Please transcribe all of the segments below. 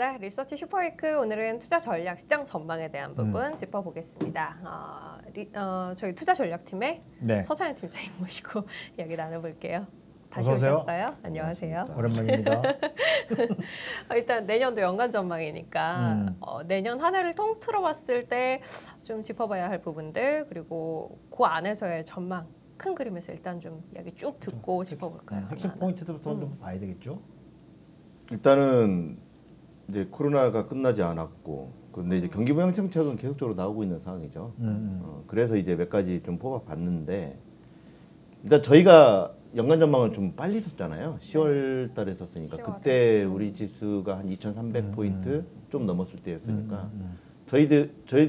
네, 리서치 슈퍼위크 오늘은 투자 전략 시장 전망에 대한 부분 짚어보겠습니다. 저희 투자 전략팀의 서상영 팀장님 모시고 이야기 나눠볼게요. 다시 오셨어요? 안녕하세요. 오랜만입니다. 일단 내년도 연간 전망이니까 내년 한 해를 통틀어 봤을 때 좀 짚어봐야 할 부분들, 그리고 그 안에서의 전망, 큰 그림에서 일단 좀 이야기 쭉 듣고 짚어볼까요? 핵심 포인트부터 좀 봐야 되겠죠? 일단은 이제 코로나가 끝나지 않았고, 근데 이제 경기 부양정책은 계속적으로 나오고 있는 상황이죠. 그래서 이제 몇 가지 좀 뽑아봤는데, 일단 저희가 연간 전망을 좀 빨리 썼잖아요. 10월 달에 썼으니까 10월에. 그때 우리 지수가 한 2,300포인트 좀 넘었을 때였으니까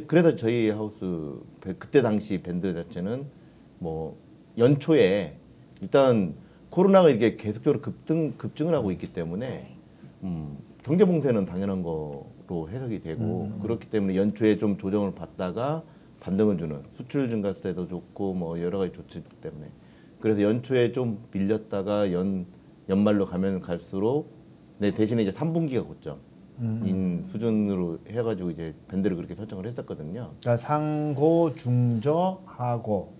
그래서 저희 하우스 그때 당시 밴드 자체는 뭐 연초에 일단 코로나가 이렇게 계속적으로 급증을 하고 있기 때문에 경제 봉쇄는 당연한 거로 해석이 되고 그렇기 때문에 연초에 좀 조정을 받다가 반등을 주는 수출 증가세도 좋고 뭐 여러 가지 조치 때문에 그래서 연초에 좀 밀렸다가 연말로 가면 갈수록 대신에 이제 3분기가 고점인 수준으로 해가지고 이제 밴드를 그렇게 설정을 했었거든요. 그러니까 상고, 중저, 하고.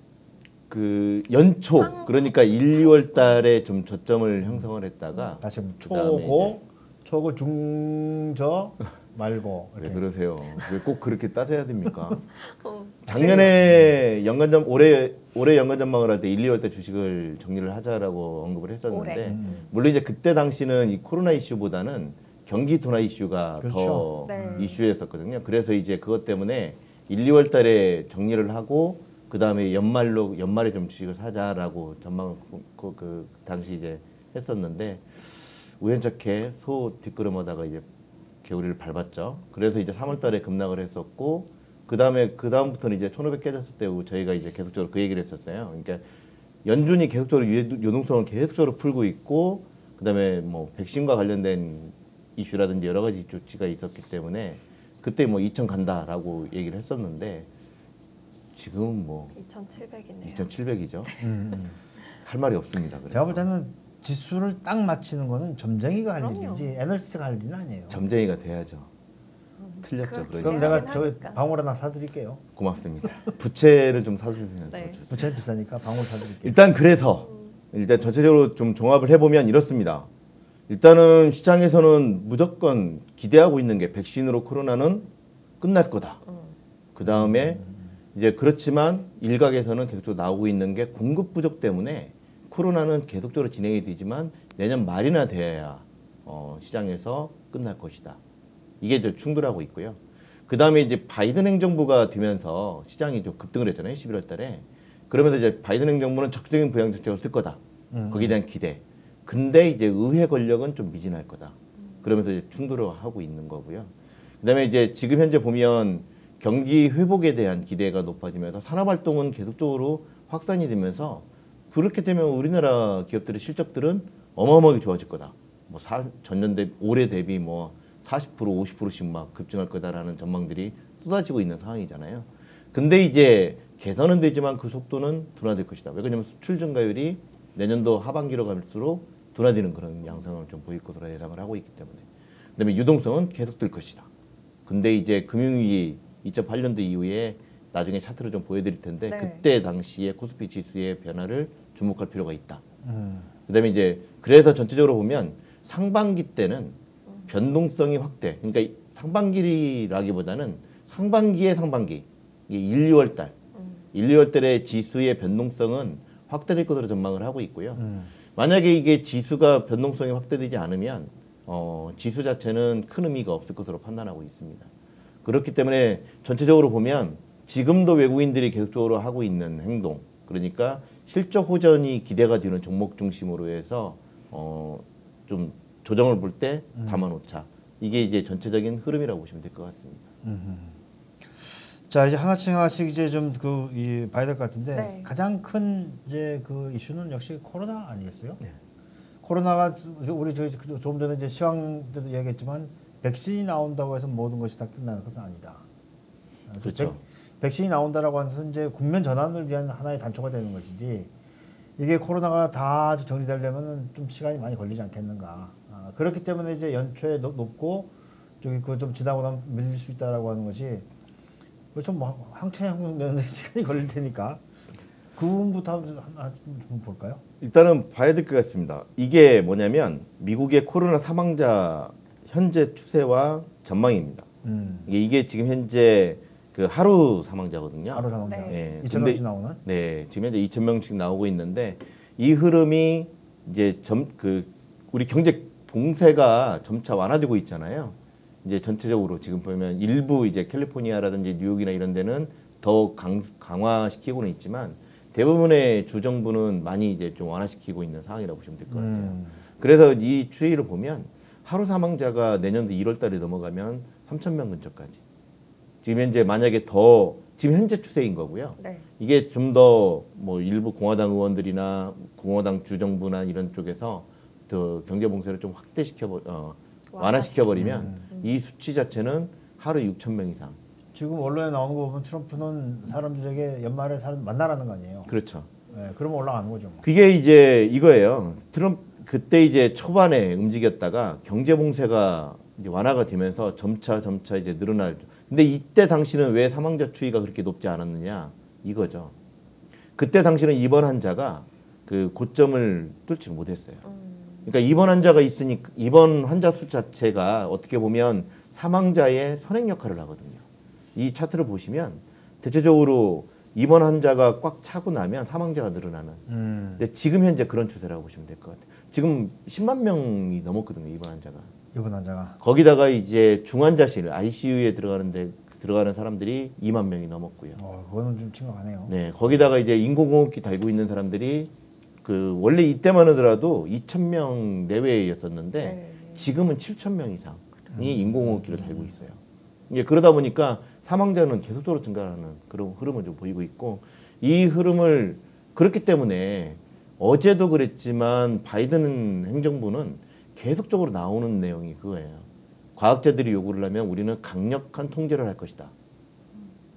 그 연초 그러니까 1, 2월 달에 좀 저점을 형성을 했다가 다시 초고, 중저 말고. 왜 그러세요? 왜 꼭 그렇게 따져야 됩니까? 작년에 연간점 올해 연간 전망을 할 때 1, 2월 때 주식을 정리를 하자라고 언급을 했었는데 물론 이제 그때 당시는 이 코로나 이슈보다는 경기 둔화 이슈가 그렇죠. 더 이슈였었거든요. 그래서 이제 그것 때문에 1, 2월 달에 정리를 하고 그 다음에 연말에 좀 주식을 사자라고 전망을 그 당시 이제 했었는데 우연찮게 소 뒷걸음하다가 이제 개구리를 밟았죠. 그래서 이제 3월달에 급락을 했었고 그 다음부터는 이제 1,500 깨졌을 때 저희가 이제 계속적으로 그 얘기를 했었어요. 그러니까 연준이 계속적으로 유동성을 계속적으로 풀고 있고 그 다음에 뭐 백신과 관련된 이슈라든지 여러 가지 조치가 있었기 때문에 그때 뭐 2,000 간다라고 얘기를 했었는데. 지금 뭐 2,700이네요. 2,700이죠. 할 말이 없습니다. 그래서. 제가 볼 때는 지수를 딱 맞히는 거는 점쟁이가 할 일이지 애널리스트가 할 일은 아니에요. 점쟁이가 돼야죠. 틀렸죠. 그럼 내가 저 방울 하나 사드릴게요. 고맙습니다. 부채를 좀 사주시면 좋겠습니다. 부채 비싸니까 방울 사드릴게요. 일단 그래서 일단 전체적으로 좀 종합을 해보면 이렇습니다. 일단은 시장에서는 무조건 기대하고 있는 게 백신으로 코로나는 끝날 거다. 그 다음에 이제 그렇지만 일각에서는 계속적으로 나오고 있는 게 공급 부족 때문에 코로나는 계속적으로 진행이 되지만 내년 말이나 돼야 시장에서 끝날 것이다. 이게 이제 충돌하고 있고요. 그 다음에 이제 바이든 행정부가 되면서 시장이 좀 급등을 했잖아요. 11월 달에. 그러면서 이제 바이든 행정부는 적극적인 부양 정책을 쓸 거다. 거기에 대한 기대. 근데 이제 의회 권력은 좀 미진할 거다. 그러면서 이제 충돌을 하고 있는 거고요. 그 다음에 이제 지금 현재 보면 경기 회복에 대한 기대가 높아지면서 산업활동은 계속적으로 확산이 되면서 그렇게 되면 우리나라 기업들의 실적들은 어마어마하게 좋아질 거다. 뭐 전년 대비, 올해 대비 뭐 40%, 50%씩 막 급증할 거다라는 전망들이 쏟아지고 있는 상황이잖아요. 근데 이제 개선은 되지만 그 속도는 둔화될 것이다. 왜 그러냐면 수출 증가율이 내년도 하반기로 갈수록 둔화되는 그런 양상을 좀 보일 것으로 예상을 하고 있기 때문에. 그다음에 유동성은 계속될 것이다. 근데 이제 금융위기 2008년도 이후에 나중에 차트를 좀 보여드릴 텐데 그때 당시에 코스피 지수의 변화를 주목할 필요가 있다. 그다음에 이제 그래서 전체적으로 보면 상반기 때는 변동성이 확대. 그러니까 상반기라기보다는 상반기 1, 2월 달, 1, 2월 달의 지수의 변동성은 확대될 것으로 전망을 하고 있고요. 만약에 이게 지수가 변동성이 확대되지 않으면 지수 자체는 큰 의미가 없을 것으로 판단하고 있습니다. 그렇기 때문에 전체적으로 보면 지금도 외국인들이 계속적으로 하고 있는 행동, 그러니까 실적 호전이 기대가 되는 종목 중심으로 해서 좀 조정을 볼 때 담아놓자. 이게 이제 전체적인 흐름이라고 보시면 될 것 같습니다. 자, 이제 하나씩 이제 좀 봐야 될 것 같은데 가장 큰 이제 그 이슈는 역시 코로나 아니겠어요? 네. 코로나가 우리 저희 조금 전에 이제 시황 때도 이야기했지만. 백신이 나온다고 해서 모든 것이 다 끝나는 건 아니다. 그렇죠. 백신이 나온다라고 해서 이제 국면 전환을 위한 하나의 단초가 되는 것이지 이게 코로나가 다 정리되려면 좀 시간이 많이 걸리지 않겠는가. 그렇기 때문에 이제 연초에 높고 저기 그거 좀 지나고 나면 밀릴 수 있다라고 하는 것이 좀 뭐 항체 형성되는데 시간이 걸릴 테니까 그 부분부터 좀 볼까요? 일단은 봐야 될 것 같습니다. 이게 뭐냐면 미국의 코로나 사망자 현재 추세와 전망입니다. 이게 지금 현재 그 하루 사망자거든요. 하루 사망자. 네. 2,000명씩 나오나? 네, 지금 현재 2,000명씩 나오고 있는데 이 흐름이 이제 우리 경제 봉쇄가 점차 완화되고 있잖아요. 이제 전체적으로 지금 보면 일부 이제 캘리포니아라든지 뉴욕이나 이런 데는 더 강화시키고는 있지만 대부분의 주 정부는 많이 이제 좀 완화시키고 있는 상황이라고 보시면 될 것 같아요. 그래서 이 추이를 보면 하루 사망자가 내년도 1월 달에 넘어가면 3,000명 근처까지. 지금 현재 만약에 더 지금 현재 추세인 거고요. 네. 이게 좀 더 뭐 일부 공화당 의원들이나 공화당 주정부나 이런 쪽에서 더 경제 봉쇄를 좀 완화시켜 버리면 이 수치 자체는 하루 6,000명 이상. 지금 언론에 나오는 거 보면 트럼프는 사람들에게 연말에 사람 만나라는 거 아니에요? 그렇죠. 네, 그러면 올라가는 거죠. 뭐. 그게 이제 이거예요. 트럼프 그때 이제 초반에 움직였다가 경제 봉쇄가 이제 완화가 되면서 점차 이제 늘어날. 근데 이때 당시는 왜 사망자 추이가 그렇게 높지 않았느냐 이거죠. 그때 당시는 입원 환자가 그 고점을 뚫지 못했어요. 그러니까 입원 환자가 있으니까 입원 환자 수 자체가 어떻게 보면 사망자의 선행 역할을 하거든요. 이 차트를 보시면 대체적으로 입원 환자가 꽉 차고 나면 사망자가 늘어나는. 근데 지금 현재 그런 추세라고 보시면 될 것 같아요. 지금 10만 명이 넘었거든요, 입원 환자가. 거기다가 이제 중환자실 ICU에 들어가는 사람들이 2만 명이 넘었고요. 그거는 좀 심각하네요. 네, 거기다가 이제 인공호흡기 달고 있는 사람들이 그 원래 이때만 하더라도 2,000명 내외였었는데 네. 지금은 7,000명 이상이 인공호흡기를 달고 있어요. 이제 그러다 보니까 사망자는 계속적으로 증가하는 그런 흐름을 좀 보이고 있고 이 흐름을 그렇기 때문에 어제도 그랬지만 바이든 행정부는 계속적으로 나오는 내용이 그거예요. 과학자들이 요구를 하면 우리는 강력한 통제를 할 것이다.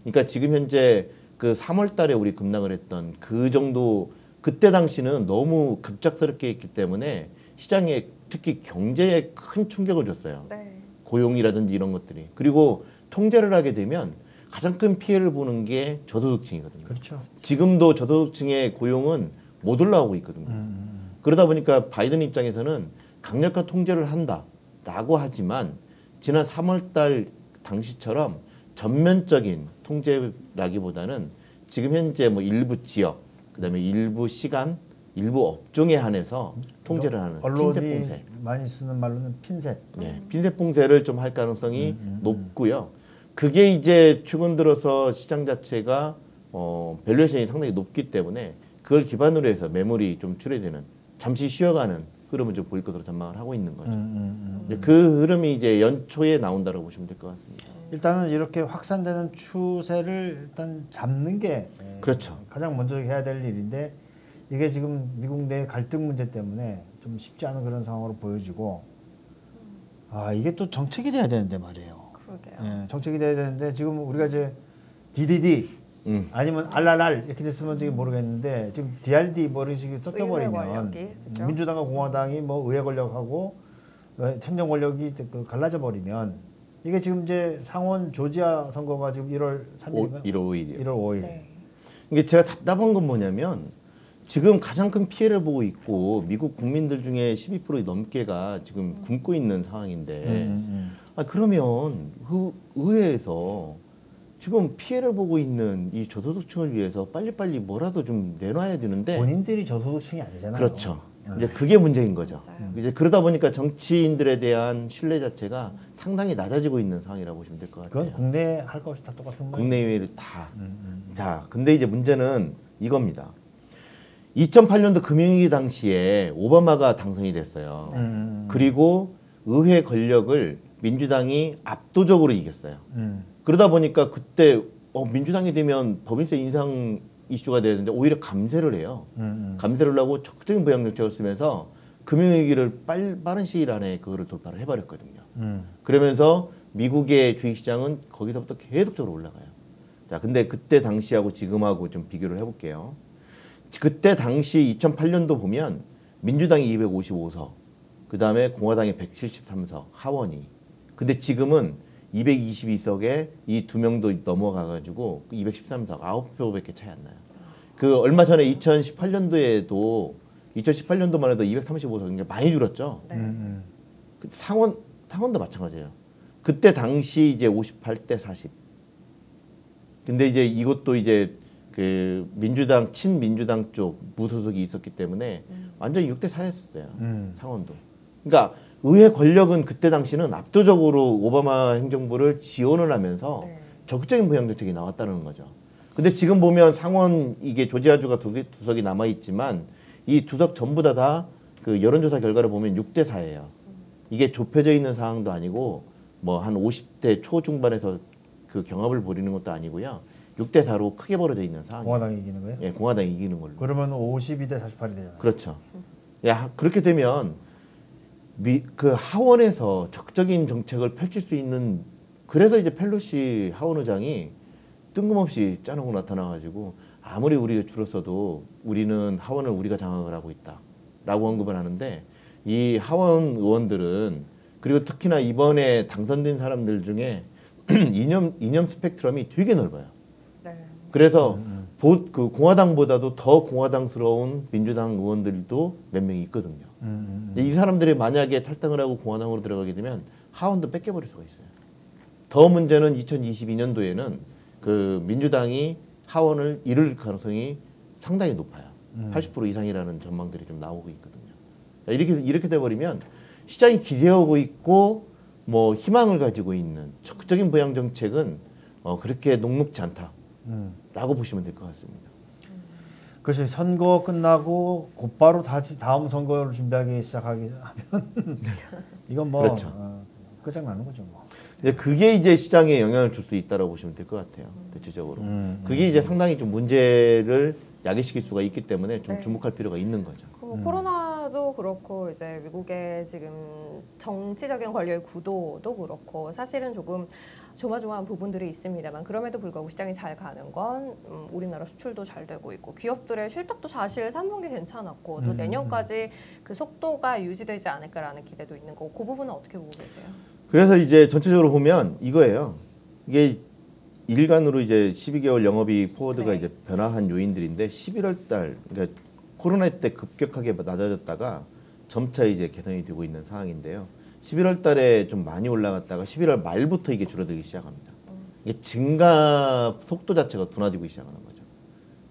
그러니까 지금 현재 그 3월 달에 우리 급락을 했던 그 정도 그때 당시는 너무 급작스럽게 했기 때문에 시장에 특히 경제에 큰 충격을 줬어요. 네. 고용이라든지 이런 것들이. 그리고 통제를 하게 되면 가장 큰 피해를 보는 게 저소득층이거든요. 그렇죠. 지금도 저소득층의 고용은 못 올라오고 있거든요. 그러다 보니까 바이든 입장에서는 강력한 통제를 한다라고 하지만 지난 3월 달 당시처럼 전면적인 통제라기보다는 지금 현재 뭐 일부 지역, 그다음에 일부 시간, 일부 업종에 한해서 통제를 하는 핀셋 봉쇄. 많이 쓰는 말로는 핀셋. 네, 핀셋 봉쇄를 좀 할 가능성이 높고요. 그게 이제 최근 들어서 시장 자체가 밸류에이션이 상당히 높기 때문에 그걸 기반으로 해서 매물이 좀 줄어드는, 잠시 쉬어가는 흐름을 좀 보일 것으로 전망을 하고 있는 거죠. 그 흐름이 이제 연초에 나온다라고 보시면 될 것 같습니다. 일단은 이렇게 확산되는 추세를 일단 잡는 게 그렇죠. 가장 먼저 해야 될 일인데 이게 지금 미국 내 갈등 문제 때문에 좀 쉽지 않은 그런 상황으로 보여지고 이게 또 정책이 돼야 되는데 말이에요. 그러게요. 예, 정책이 돼야 되는데 지금 우리가 이제 DDD 아니면 알랄랄 이렇게 됐으면 모르겠는데 지금 DRD 뭐 이런 식으로 섞여버리면 그렇죠? 민주당과 공화당이 뭐 의회 권력하고 행정 권력이 갈라져 버리면 이게 지금 이제 상원 조지아 선거가 지금 1월 5일이요. 네. 이게 제가 답답한 건 뭐냐면 지금 가장 큰 피해를 보고 있고 미국 국민들 중에 12% 넘게가 지금 굶고 있는 상황인데 그러면 그 의회에서 지금 피해를 보고 있는 이 저소득층을 위해서 빨리빨리 뭐라도 좀 내놔야 되는데 본인들이 저소득층이 아니잖아요. 그렇죠. 이제 그게 문제인 거죠. 이제 그러다 보니까 정치인들에 대한 신뢰 자체가 상당히 낮아지고 있는 상황이라고 보시면 될 것 같아요. 그건 국내 할 것이 다 똑같은 거예요. 국내외를 다. 자, 근데 이제 문제는 이겁니다. 2008년도 금융위기 당시에 오바마가 당선이 됐어요. 그리고 의회 권력을 민주당이 압도적으로 이겼어요. 그러다 보니까 그때 민주당이 되면 법인세 인상 이슈가 되는데 오히려 감세를 해요. 감세를 하고 적극적인 부양 정책을 쓰면서 금융위기를 빠른 시일 안에 그거를 돌파를 해버렸거든요. 그러면서 미국의 주식시장은 거기서부터 계속적으로 올라가요. 자, 근데 그때 당시하고 지금하고 좀 비교를 해볼게요. 그때 당시 2008년도 보면 민주당이 255석, 그 다음에 공화당이 173석, 하원이 근데 지금은 222석에 이 두 명도 넘어가가지고 213석 9표밖에 차이 안 나요. 그 얼마 전에 2018년도만 해도 235석인가 많이 줄었죠. 네. 그 상원도 마찬가지예요. 그때 당시 이제 58대 40. 근데 이제 이것도 이제 그 민주당 친민주당 쪽 무소속이 있었기 때문에 완전히 6대 4였었어요. 상원도. 그러니까 의회 권력은 그때 당시는 압도적으로 오바마 행정부를 지원을 하면서 네. 적극적인 부양 정책이 나왔다는 거죠. 근데 지금 보면 상원 이게 조지아주가 두 석이 남아 있지만 이 두 석 전부 다 그 여론조사 결과를 보면 6대 4예요. 이게 좁혀져 있는 상황도 아니고 뭐 한 50대 초중반에서 그 경합을 벌이는 것도 아니고요. 6대 4로 크게 벌어져 있는 상황. 공화당이 이기는 거예요? 예, 공화당이 이기는 걸로. 그러면 52대 48이 되잖아요. 그렇죠. 야, 그렇게 되면 그 하원에서 적극적인 정책을 펼칠 수 있는 그래서 이제 펠로시 하원 의장이 뜬금없이 짜놓고 나타나가지고 아무리 우리가 줄었어도 우리는 하원을 우리가 장악을 하고 있다라고 언급을 하는데 이 하원 의원들은 그리고 특히나 이번에 당선된 사람들 중에 이념 스펙트럼이 되게 넓어요. 네. 그래서 그 공화당보다도 더 공화당스러운 민주당 의원들도 몇 명이 있거든요. 이 사람들이 만약에 탈당을 하고 공화당으로 들어가게 되면 하원도 뺏겨버릴 수가 있어요. 더 문제는 2022년도에는 그 민주당이 하원을 잃을 가능성이 상당히 높아요. 80% 이상이라는 전망들이 좀 나오고 있거든요. 이렇게 돼버리면 시장이 기대하고 있고 뭐 희망을 가지고 있는 적극적인 부양 정책은 그렇게 녹록지 않다라고 보시면 될 것 같습니다. 그렇지. 선거 끝나고 곧바로 다시 다음 선거를 준비하기 시작하기 하면 이건 뭐 그렇죠. 끝장나는 거죠. 뭐. 그게 이제 시장에 영향을 줄 수 있다고 보시면 될 것 같아요. 대체적으로. 그게 이제 상당히 좀 문제를 야기시킬 수가 있기 때문에 좀 네. 주목할 필요가 있는 거죠. 코로나도 그렇고 이제 미국의 지금 정치적인 권력의 구도도 그렇고 사실은 조금 조마조마한 부분들이 있습니다만 그럼에도 불구하고 시장이 잘 가는 건 우리나라 수출도 잘 되고 있고 기업들의 실적도 사실 3분기 괜찮았고 또 내년까지 그 속도가 유지되지 않을까라는 기대도 있는 거고 그 부분은 어떻게 보고 계세요? 그래서 이제 전체적으로 보면 이거예요. 이게 일간으로 이제 12개월 영업이익 포워드가 네. 이제 변화한 요인들인데 11월 달 그러니까 코로나 때 급격하게 낮아졌다가 점차 이제 개선이 되고 있는 상황인데요. 11월 달에 좀 많이 올라갔다가 11월 말부터 이게 줄어들기 시작합니다. 이게 증가 속도 자체가 둔화되고 시작하는 거죠.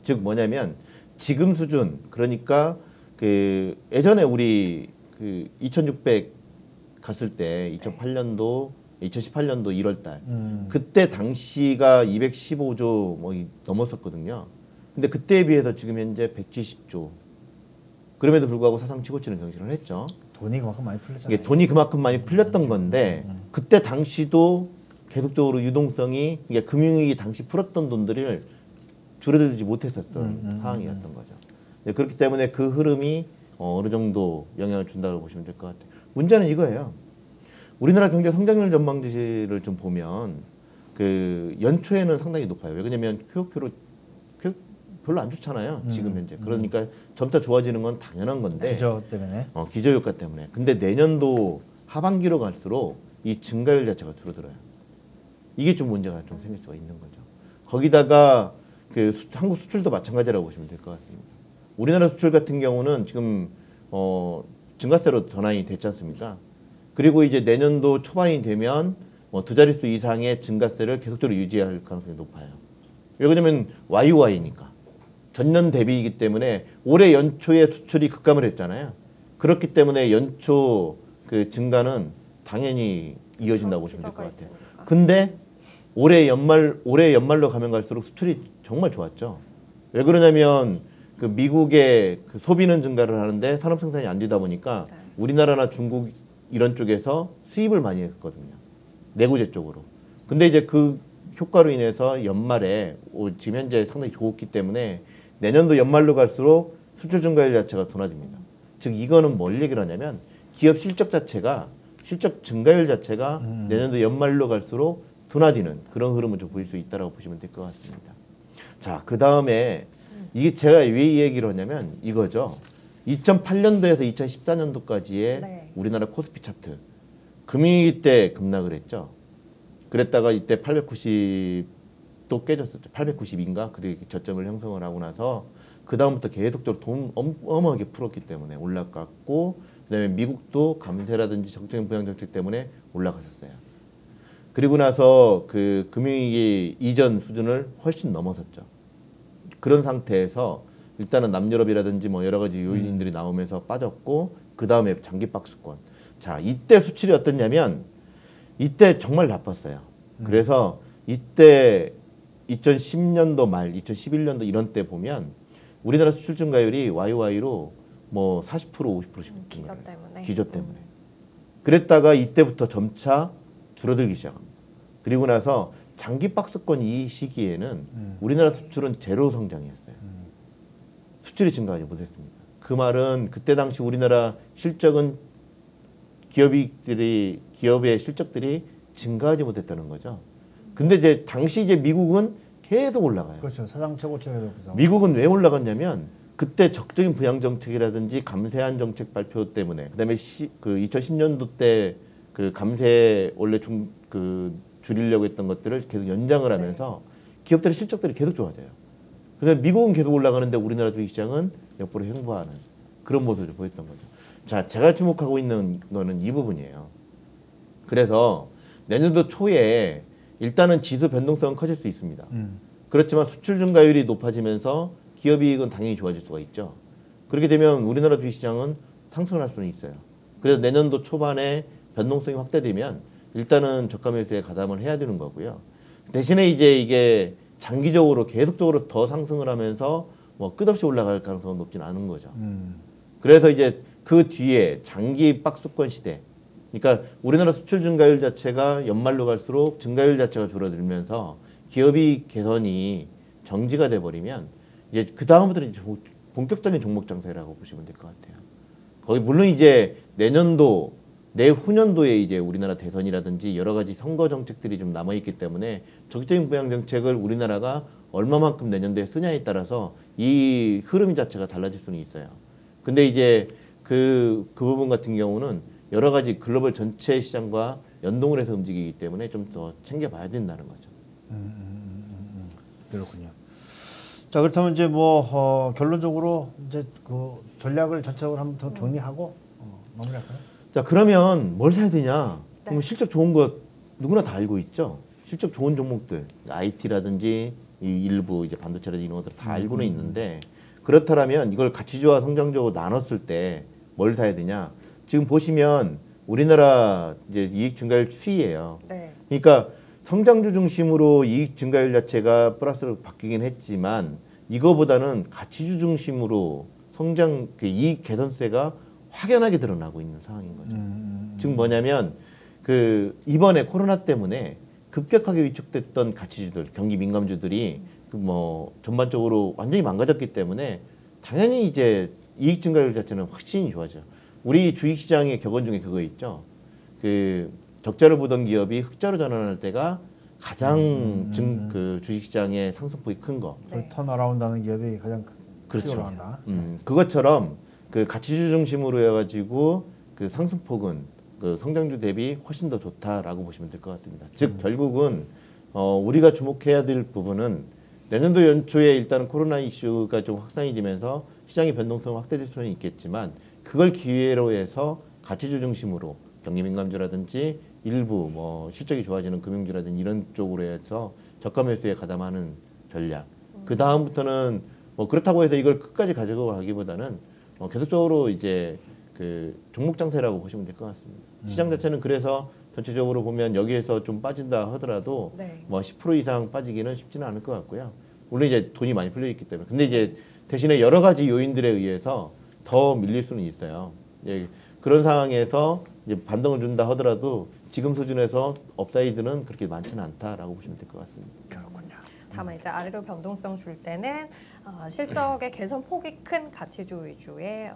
즉 뭐냐면 지금 수준 그러니까 그 예전에 우리 그 2600 갔을 때 2008년도 2018년도 1월 달 그때 당시가 215조 뭐 넘었었거든요. 근데 그때에 비해서 지금 현재 170조 그럼에도 불구하고 사상 최고치는 경신을 했죠. 돈이 그만큼 많이 풀렸잖아요. 이게 돈이 그만큼 많이 풀렸던 건데 그때 당시도 계속적으로 유동성이 그러니까 금융위기 당시 풀었던 돈들을 줄어들지 못했었던 상황이었던 거죠. 그렇기 때문에 그 흐름이 어느 정도 영향을 준다고 보시면 될 것 같아요. 문제는 이거예요. 우리나라 경제 성장률 전망지시를 좀 보면 그 연초에는 상당히 높아요. 왜냐하면 QOQ로 별로 안 좋잖아요. 지금 현재. 그러니까 점차 좋아지는 건 당연한 건데. 기저효과 때문에. 기저효과 때문에. 근데 내년도 하반기로 갈수록 이 증가율 자체가 줄어들어요. 이게 좀 문제가 좀 생길 수가 있는 거죠. 거기다가 그 한국 수출도 마찬가지라고 보시면 될 것 같습니다. 우리나라 수출 같은 경우는 지금 증가세로 전환이 됐지 않습니까? 그리고 이제 내년도 초반이 되면 뭐 두 자릿수 이상의 증가세를 계속적으로 유지할 가능성이 높아요. 왜냐면 YOY니까. 전년 대비이기 때문에 올해 연초에 수출이 급감을 했잖아요. 그렇기 때문에 연초 그 증가는 당연히 이어진다고 보시면 될 것 같아요. 있으니까. 근데 올해 연말로 가면 갈수록 수출이 정말 좋았죠. 왜 그러냐면 그 미국의 그 소비는 증가를 하는데 산업 생산이 안 되다 보니까 네. 우리나라나 중국 이런 쪽에서 수입을 많이 했거든요. 내구재 쪽으로. 근데 이제 그 효과로 인해서 연말에 지금 현재 상당히 좋았기 때문에 내년도 연말로 갈수록 수출 증가율 자체가 둔화됩니다. 즉 이거는 뭘 얘기를 하냐면 기업 실적 증가율 자체가 내년도 연말로 갈수록 둔화되는 그런 흐름을 좀 보일 수 있다고 보시면 될 것 같습니다. 자, 그 다음에 이게 제가 왜 이 얘기를 하냐면 이거죠. 2008년도에서 2014년도까지의 네. 우리나라 코스피 차트 금이 때 급락을 했죠. 그랬다가 이때 890도 깨졌었죠. 892인가? 그리고 저점을 형성을 하고 나서 그 다음부터 계속적으로 돈 어마어마하게 풀었기 때문에 올라갔고, 그다음에 미국도 감세라든지 적정인 부양 정책 때문에 올라갔었어요. 그리고 나서 그 금융위기 이전 수준을 훨씬 넘어섰죠. 그런 상태에서 일단은 남유럽이라든지 뭐 여러 가지 요인들이 나오면서 빠졌고, 그 다음에 장기 박스권. 자, 이때 수출이 어땠냐면 이때 정말 나빴어요. 그래서 이때 2010년도 말, 2011년도 이런 때 보면 우리나라 수출 증가율이 YOY로 뭐 40%, 50%씩 기저 때문에. 기저 때문에. 그랬다가 이때부터 점차 줄어들기 시작합니다. 그리고 나서 장기 박스권 이 시기에는 우리나라 수출은 제로 성장이었어요. 수출이 증가하지 못했습니다. 그 말은 그때 당시 우리나라 실적은 기업의 실적들이 증가하지 못했다는 거죠. 근데 이제 당시 이제 미국은 계속 올라가요. 그렇죠. 사상 최고치에서. 미국은 왜 올라갔냐면 그때 적정인 부양 정책이라든지 감세한 정책 발표 때문에, 그다음에 그 2010년도 때 그 감세 원래 좀 그 줄이려고 했던 것들을 계속 연장을 하면서 기업들의 실적들이 계속 좋아져요. 그다음에 미국은 계속 올라가는데 우리나라 주식시장은 옆으로 횡보하는 그런 모습을 보였던 거죠. 자, 제가 주목하고 있는 거는 이 부분이에요. 그래서 내년도 초에 일단은 지수 변동성은 커질 수 있습니다. 그렇지만 수출 증가율이 높아지면서 기업이익은 당연히 좋아질 수가 있죠. 그렇게 되면 우리나라 주식시장은 상승을 할 수는 있어요. 그래서 내년도 초반에 변동성이 확대되면 일단은 저가 매수에 가담을 해야 되는 거고요. 대신에 이제 이게 장기적으로 계속적으로 더 상승을 하면서 뭐 끝없이 올라갈 가능성은 높진 않은 거죠. 그래서 이제 그 뒤에 장기 박스권 시대, 그러니까 우리나라 수출 증가율 자체가 연말로 갈수록 증가율 자체가 줄어들면서 기업이익 개선이 정지가 돼버리면 이제 그 다음부터는 이제 본격적인 종목 장세라고 보시면 될 것 같아요. 거기 물론 이제 내년도, 내후년도에 이제 우리나라 대선이라든지 여러 가지 선거 정책들이 좀 남아있기 때문에 적극적인 부양 정책을 우리나라가 얼마만큼 내년도에 쓰냐에 따라서 이 흐름 자체가 달라질 수는 있어요. 근데 이제 그 부분 같은 경우는 여러 가지 글로벌 전체 시장과 연동을 해서 움직이기 때문에 좀 더 챙겨봐야 된다는 거죠. 그렇군요. 자, 그렇다면 이제 뭐 결론적으로 이제 그 전략을 전체적으로 한번 더 정리하고 마무리할까요? 자, 그러면 뭘 사야 되냐? 네. 그럼 실적 좋은 것 누구나 다 알고 있죠. 실적 좋은 종목들, IT라든지 일부 이제 반도체라든지 이런 것들 다 알고는 있는데, 그렇다면 이걸 가치주와 성장주로 나눴을 때 뭘 사야 되냐? 지금 보시면 우리나라 이제 이익 증가율 추이예요. 네. 그러니까 성장주 중심으로 이익 증가율 자체가 플러스로 바뀌긴 했지만 이거보다는 가치주 중심으로 성장 그 이익 개선세가 확연하게 드러나고 있는 상황인 거죠. 즉 뭐냐면 그 이번에 코로나 때문에 급격하게 위축됐던 가치주들, 경기 민감주들이 그 뭐 전반적으로 완전히 망가졌기 때문에 당연히 이제 이익 증가율 자체는 확실히 좋아져요. 우리 주식시장의 격언 중에 그거 있죠. 그 적자를 보던 기업이 흑자로 전환할 때가 가장 그 주식시장의 상승폭이 큰 거. 네. 턴어라운드하는 기업이 가장 크게 올라간다. 그것처럼 그 가치주 중심으로 해가지고 그 상승폭은 그 성장주 대비 훨씬 더 좋다라고 보시면 될 것 같습니다. 즉 결국은 우리가 주목해야 될 부분은 내년도 연초에 일단은 코로나 이슈가 좀 확산이 되면서 시장의 변동성은 확대될 수는 있겠지만 그걸 기회로 해서 가치주 중심으로 경기 민감주라든지 일부 뭐 실적이 좋아지는 금융주라든지 이런 쪽으로 해서 저가 매수에 가담하는 전략. 그 다음부터는 뭐 그렇다고 해서 이걸 끝까지 가지고 가기보다는 계속적으로 이제 그 종목 장세라고 보시면 될 것 같습니다. 시장 자체는 그래서 전체적으로 보면 여기에서 좀 빠진다 하더라도 네. 뭐 10% 이상 빠지기는 쉽지는 않을 것 같고요. 물론 이제 돈이 많이 풀려 있기 때문에. 근데 이제 대신에 여러 가지 요인들에 의해서 더 밀릴 수는 있어요. 예, 그런 상황에서 이제 반등을 준다 하더라도 지금 수준에서 업사이드는 그렇게 많지는 않다라고 보시면 될 것 같습니다. 그렇군요. 다만 이제 아래로 변동성 줄 때는 실적의 개선 폭이 큰 가치주 위주의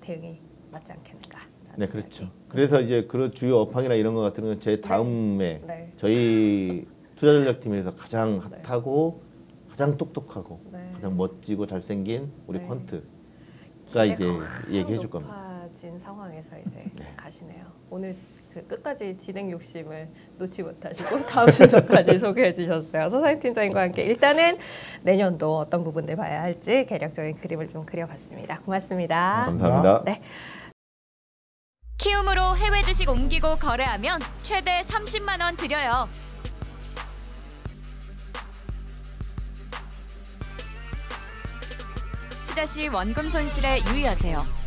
대응이 맞지 않겠는가. 네, 그렇죠. 그래서 이제 그런 주요 업황이나 이런 것 같은 건 제 다음에 네. 저희 투자전략팀에서 가장 핫하고 네. 가장 똑똑하고 네. 가장 멋지고 잘생긴 우리 네. 퀀트. 가 이제 얘기해 줄 겁니다. 높아진 상황에서 이제 네. 가시네요. 오늘 그 끝까지 진행 욕심을 놓지 못하시고 다음 순서까지 소개해 주셨어요. 서상영 팀장님과 함께 일단은 내년도 어떤 부분을 봐야 할지 개략적인 그림을 좀 그려봤습니다. 고맙습니다. 감사합니다. 네. 키움으로 해외 주식 옮기고 거래하면 최대 30만 원 드려요. 투자 시 원금 손실에 유의하세요.